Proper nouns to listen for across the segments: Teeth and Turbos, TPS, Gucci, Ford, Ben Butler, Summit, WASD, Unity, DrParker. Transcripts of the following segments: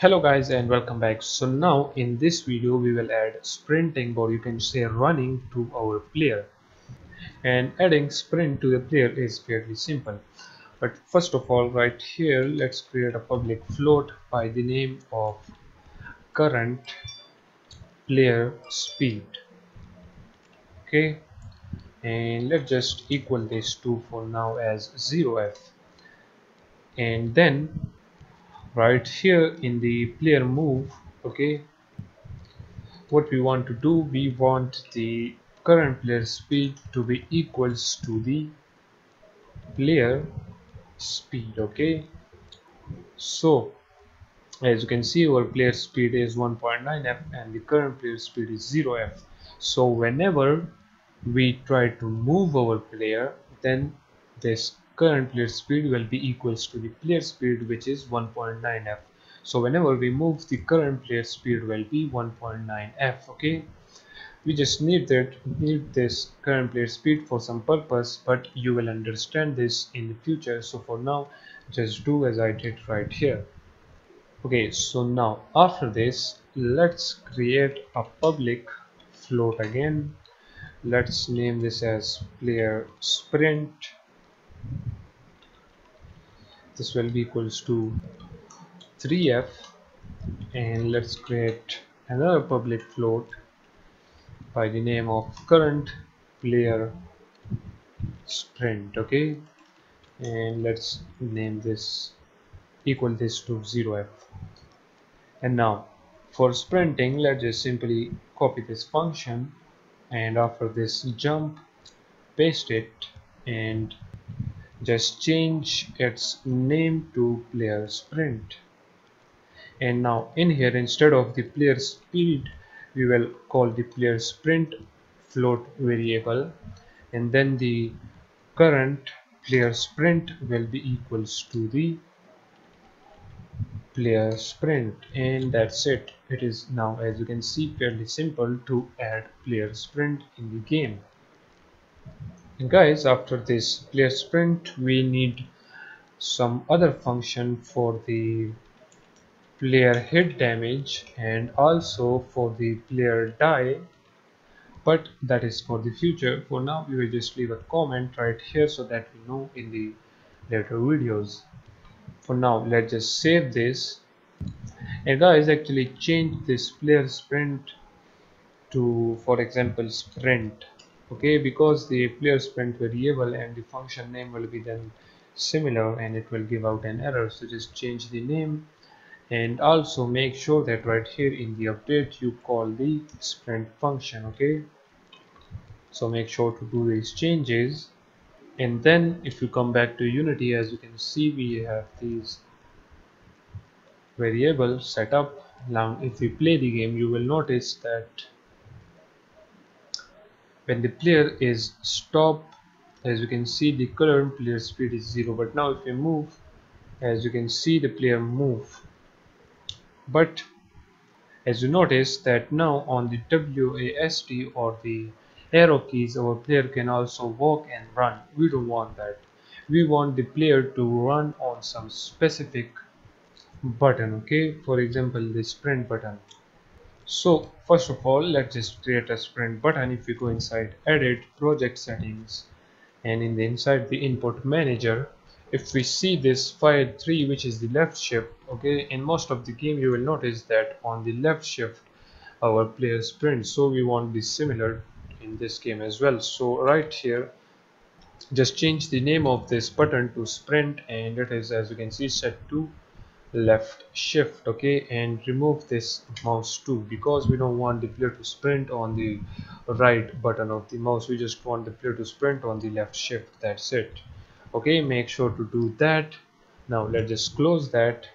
Hello guys and welcome back. So now in this video we will add sprinting, or you can say running, to our player. And adding sprint to the player is fairly simple, but first of all right here let's create a public float by the name of current player speed. Okay, and let's just equal this to for now as 0f, and then right here in the player move, okay, what we want to do, we want the current player speed to be equals to the player speed. Okay, so as you can see our player speed is 1.9f and the current player speed is 0f. So whenever we try to move our player, then this current player speed will be equals to the player speed, which is 1.9f. So whenever we move, the current player speed will be 1.9f. okay, we just need this current player speed for some purpose, but you will understand this in the future. So for now just do as I did right here. Okay, so now after this let's create a public float again. Let's name this as player sprint. This will be equals to 3f, and let's create another public float by the name of current player sprint. Okay, and let's name this, equal this to 0f. And now for sprinting, let's just simply copy this function and after this jump paste it and just change its name to player sprint. And now in here, instead of the player speed, we will call the player sprint float variable, and then the current player sprint will be equals to the player sprint. And that's it. It is now, as you can see, fairly simple to add player sprint in the game. And guys, after this player sprint we need some other function for the player hit damage and also for the player die, but that is for the future. For now we will just leave a comment right here so that we know in the later videos. For now let's just save this, and guys actually change this player sprint to, for example, sprint. Okay, because the player sprint variable and the function name will be then similar and it will give out an error, so just change the name. And also make sure that right here in the update you call the sprint function. Okay, so make sure to do these changes. And then if you come back to Unity, as you can see we have these variables set up. Now if we play the game, you will notice that when the player is stopped, as you can see the current player speed is 0, but now if you move, as you can see the player move, but as you notice that now on the WASD or the arrow keys our player can also walk and run. We don't want that. We want the player to run on some specific button, okay, for example the sprint button. So first of all let's just create a sprint button. If you go inside edit, project settings, and in the inside the input manager, if we see this fire 3 which is the left shift, okay, in most of the game you will notice that on the left shift our player sprints, so we want this similar in this game as well. So right here just change the name of this button to sprint, and it is, as you can see, set to left shift. Okay, and remove this mouse too, because we don't want the player to sprint on the right button of the mouse. We just want the player to sprint on the left shift. That's it. Okay, make sure to do that. Now let's just close that,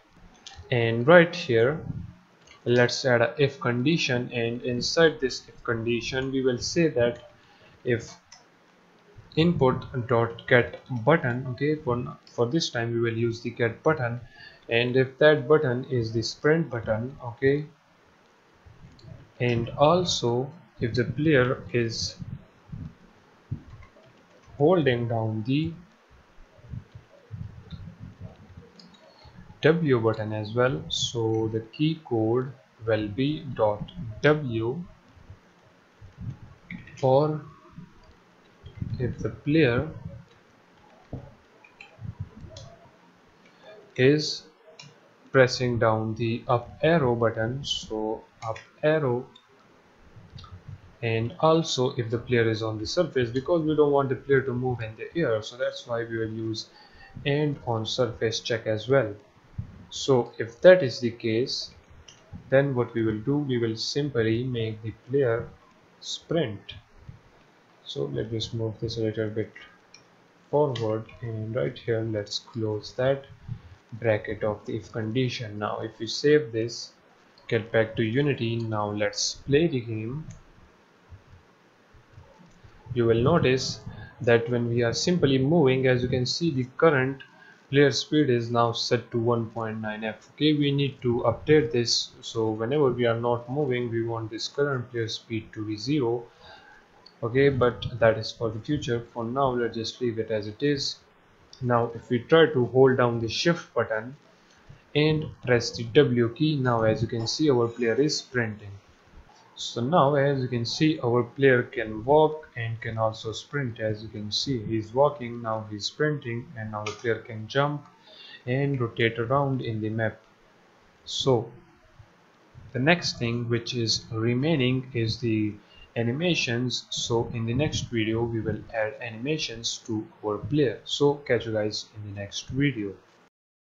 and right here let's add a if condition, and inside this if condition we will say that if input dot get button, okay, for this time we will use the get button, and if that button is the sprint button, okay, and also if the player is holding down the W button as well. So the key code will be .w for if the player is pressing down the up arrow button, so up arrow, and also if the player is on the surface, because we don't want the player to move in the air, so that's why we will use and on surface check as well. So if that is the case, then what we will do, we will simply make the player sprint. So let me move this a little bit forward, and right here let's close that bracket of the if condition. Now if we save this, get back to Unity, now let's play the game. You will notice that when we are simply moving, as you can see, the current player speed is now set to 1.9f. okay, we need to update this, so whenever we are not moving, we want this current player speed to be 0. Okay, but that is for the future. For now, let's just leave it as it is. Now if we try to hold down the shift button and press the W key, now as you can see, our player is sprinting. So now as you can see, our player can walk and can also sprint. As you can see, he's walking, now he's sprinting, and now the player can jump and rotate around in the map. So the next thing which is remaining is the animations. So in the next video we will add animations to our player. So catch you guys in the next video.